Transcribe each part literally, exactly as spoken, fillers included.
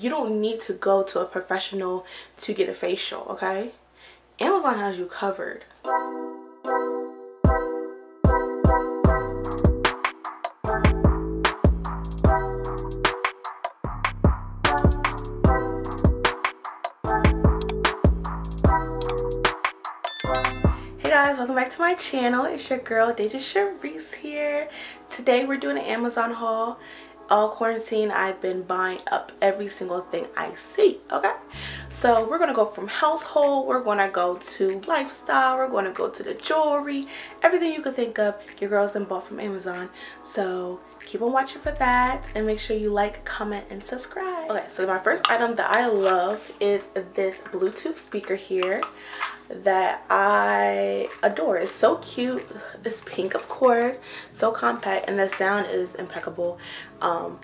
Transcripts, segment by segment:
you don't need to go to a professional to get a facial, okay? Amazon has you covered. Welcome back to my channel. It's your girl Deja Charisse here. Today we're doing an Amazon haul. All quarantine, I've been buying up every single thing I see, okay? So we're gonna go from household, we're gonna go to lifestyle, we're gonna go to the jewelry, everything you could think of, your girls done bought from Amazon. So keep on watching for that and make sure you like, comment, and subscribe. Okay, so my first item that I love is this Bluetooth speaker here that I adore. It's so cute. It's pink, of course, so compact, and the sound is impeccable. um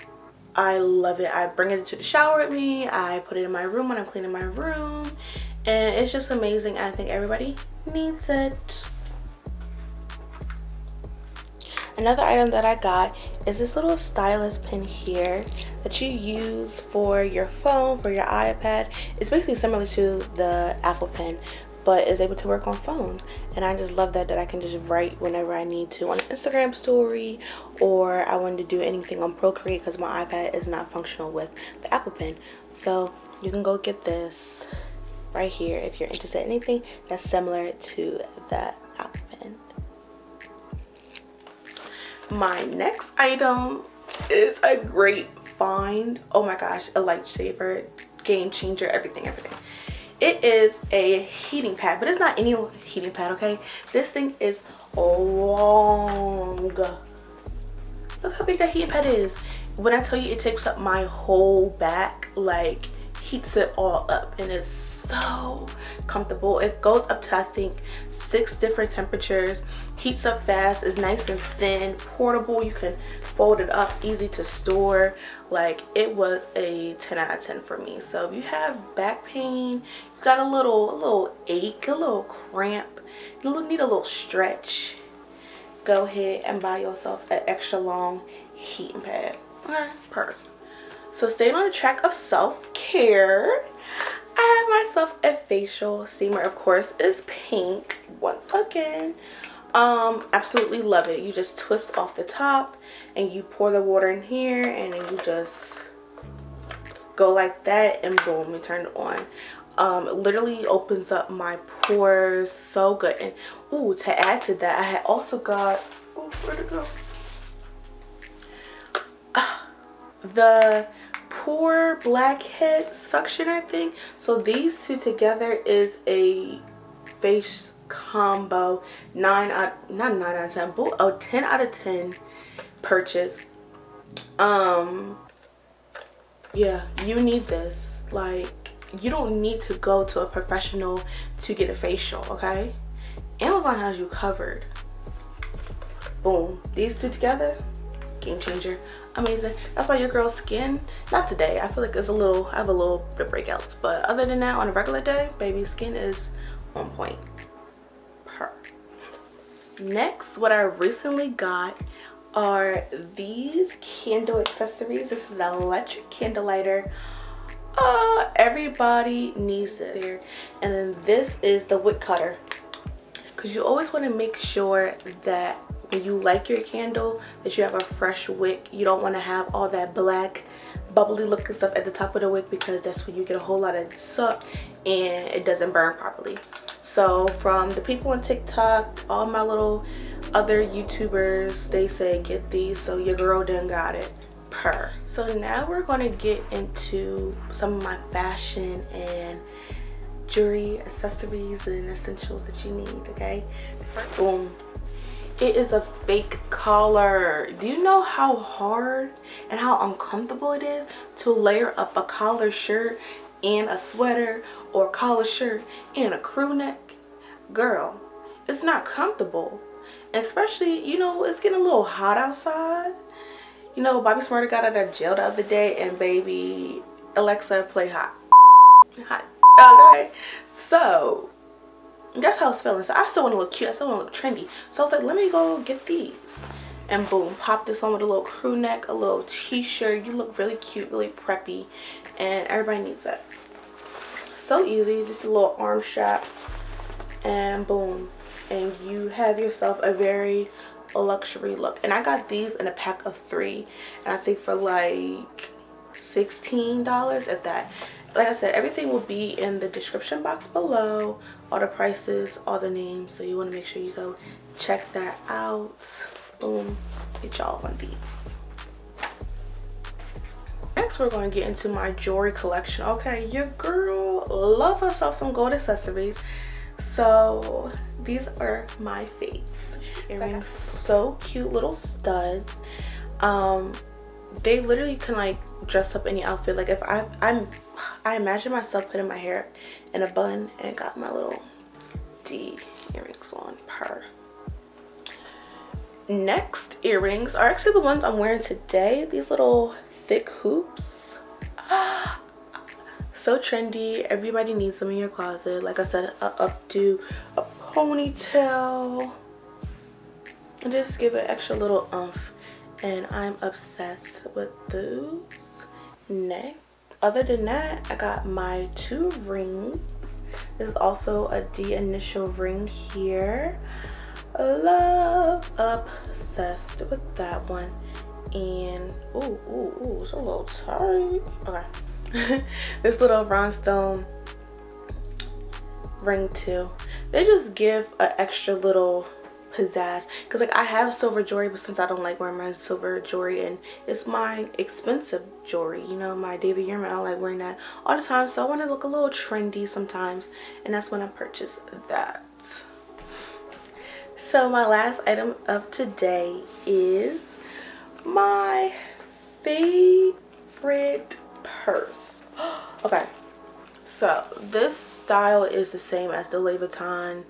I love it. I bring it into the shower with me. I put it in my room when I'm cleaning my room, and it's just amazing. I think everybody needs it. Another item that I got is this little stylus pin here that you use for your phone, for your iPad. It's basically similar to the Apple Pen, but is able to work on phones, and I just love that that I can just write whenever I need to on an Instagram story, or I wanted to do anything on Procreate because my iPad is not functional with the Apple Pen. So you can go get this right here if you're interested in anything that's similar to the Apple Pen. My next item is a great find. Oh my gosh, a lifesaver, game changer, everything, everything. It is a heating pad, but it's not any heating pad, okay? This thing is long. Look how big that heating pad is. When I tell you it takes up my whole back, like heats it all up, and it's so comfortable. It goes up to, I think, six different temperatures, heats up fast, is nice and thin, portable. You can fold it up, easy to store. Like, it was a ten out of ten for me. So if you have back pain, you got a little a little ache, a little cramp, you need a little stretch, go ahead and buy yourself an extra long heating pad. Okay, perfect. So staying on the track of self-care, I had myself a facial steamer. Of course, it's pink once again. Um, absolutely love it. You just twist off the top and you pour the water in here, and then you just go like that, and boom, you turn it on. Um, it literally opens up my pores so good. And ooh, to add to that, I had also got, oh, where'd it go? The pore blackhead suctioner thing. So these two together is a face combo. Nine out not nine out of ten, but a ten out of ten purchase. Um yeah, you need this. Like, you don't need to go to a professional to get a facial, okay? Amazon has you covered. Boom, these two together, game changer, amazing. That's why your girl's skin, not today, I feel like it's a little, I have a little bit of breakouts, but other than that, on a regular day, baby, skin is on point. Per. Next, what I recently got are these candle accessories. This is an electric candle lighter. Uh, everybody needs this. And then this is the wick cutter, because you always want to make sure that when you light your candle that you have a fresh wick. You don't want to have all that black bubbly looking stuff at the top of the wick, because that's when you get a whole lot of soot and it doesn't burn properly. So from the people on TikTok, all my little other YouTubers, they say get these, so your girl done got it. Per. So now we're going to get into some of my fashion and jewelry accessories and essentials that you need, okay? Boom. It is a fake collar. Do you know how hard and how uncomfortable it is to layer up a collar shirt and a sweater, or a collar shirt and a crew neck? Girl, it's not comfortable. Especially, you know, it's getting a little hot outside. You know, Bobby Smarter got out of jail the other day, and baby, Alexa, play hot. Hot. Okay. So that's how I was feeling. So I still want to look cute, I still want to look trendy, so I was like, let me go get these. and boom, pop this on with a little crew neck, a little t-shirt. You look really cute, really preppy, and everybody needs it. So easy, just a little arm strap, and boom, and you have yourself a very luxury look. And I got these in a pack of three, and I think for like sixteen dollars, if that. Like I said, everything will be in the description box below, all the prices, all the names, so you want to make sure you go check that out. Boom, get y'all one of these. Next, we're going to get into my jewelry collection. Okay, your girl love herself some gold accessories, so these are my faves. Earrings, so cute, little studs. um They literally can like dress up any outfit. Like if I I'm I imagine myself putting my hair in a bun and got my little D earrings on per. Next earrings are actually the ones I'm wearing today. These little thick hoops. So trendy. Everybody needs them in your closet. Like I said, a updo, a ponytail. And just give it an extra little oomph. And I'm obsessed with those. Next, other than that, I got my two rings. This is also a D initial ring here. Love, obsessed with that one. And ooh, ooh, ooh, it's a little tight. Okay. This little rhinestone ring too. They just give an extra little pizzazz, because like I have silver jewelry, but since I don't like wearing my silver jewelry, and it's my expensive jewelry, you know, my David Yurman, I don't like wearing that all the time, so I want to look a little trendy sometimes, and that's when I purchased that. So my last item of today is my favorite purse. Okay, so this style is the same as the Louis Vuitton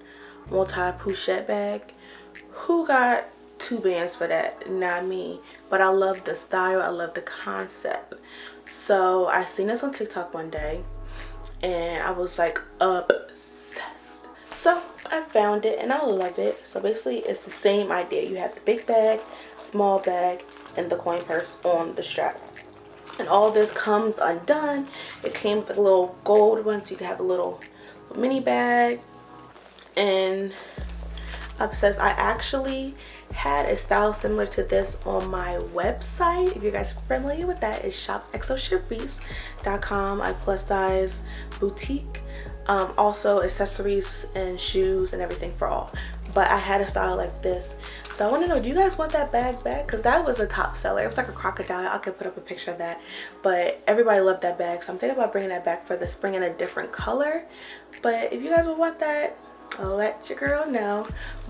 multi-pochette bag. Who got two bands for that? Not me. But I love the style, I love the concept. So I seen this on TikTok one day and I was like obsessed, so I found it and I love it. So basically it's the same idea. You have the big bag, small bag, and the coin purse on the strap, and all this comes undone. It came with a little gold one, so you can have a little mini bag. And obsessed. I actually had a style similar to this on my website. If you guys are familiar with that, it's shop X O charisse dot com, a plus size boutique. Um, also accessories and shoes and everything for all. But I had a style like this. So I want to know, do you guys want that bag back? Because that was a top seller. It was like a crocodile. I could put up a picture of that. But everybody loved that bag. So I'm thinking about bringing that back for the spring in a different color. But if you guys would want that, I'll let your girl know.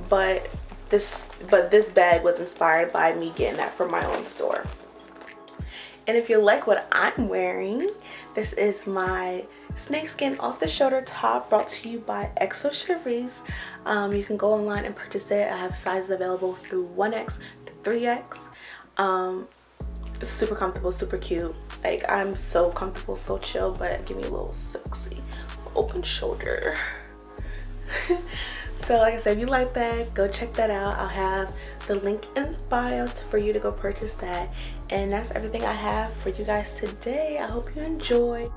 But this but this bag was inspired by me getting that from my own store. And if you like what I'm wearing, this is my snakeskin off the shoulder top brought to you by X O Charisse. Um, you can go online and purchase it. I have sizes available through one X to three X. Um, super comfortable, super cute. Like I'm so comfortable, so chill, but give me a little sexy open shoulder. So like I said, if you like that, go check that out. I'll have the link in the bio for you to go purchase that. And that's everything I have for you guys today. I hope you enjoy.